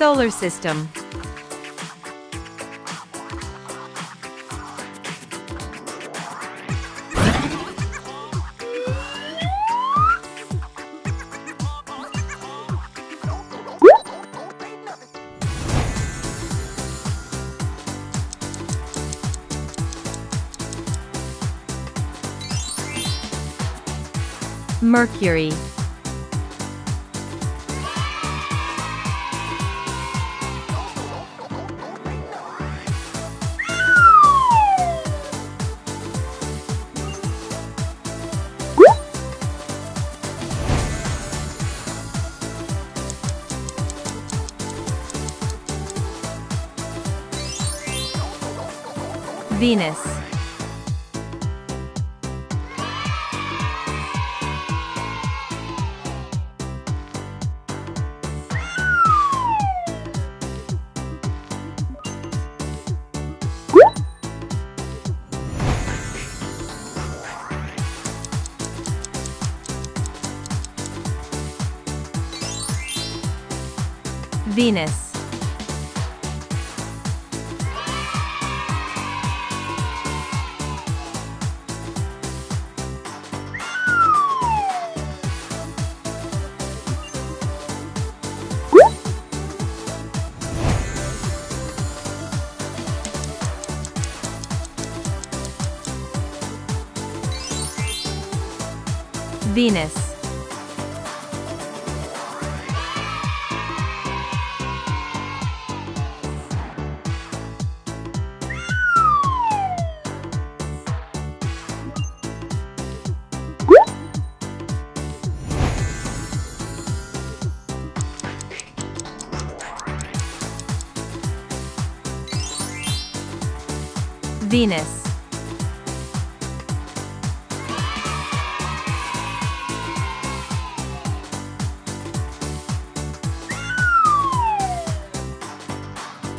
Solar System. Mercury. Venus. Venus. Venus. Venus. Venus. Venus. Venus.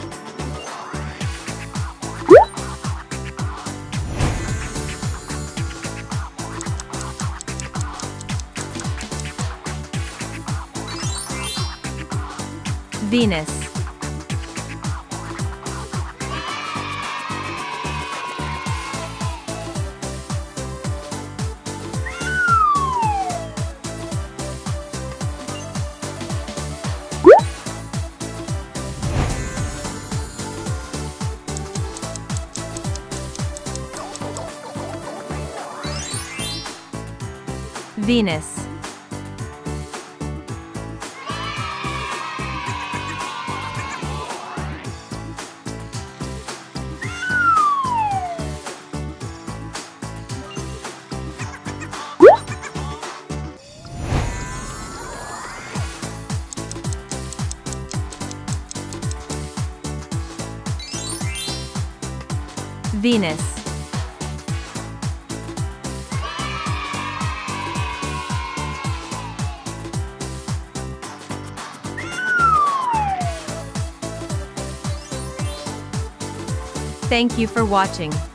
Thank you for watching.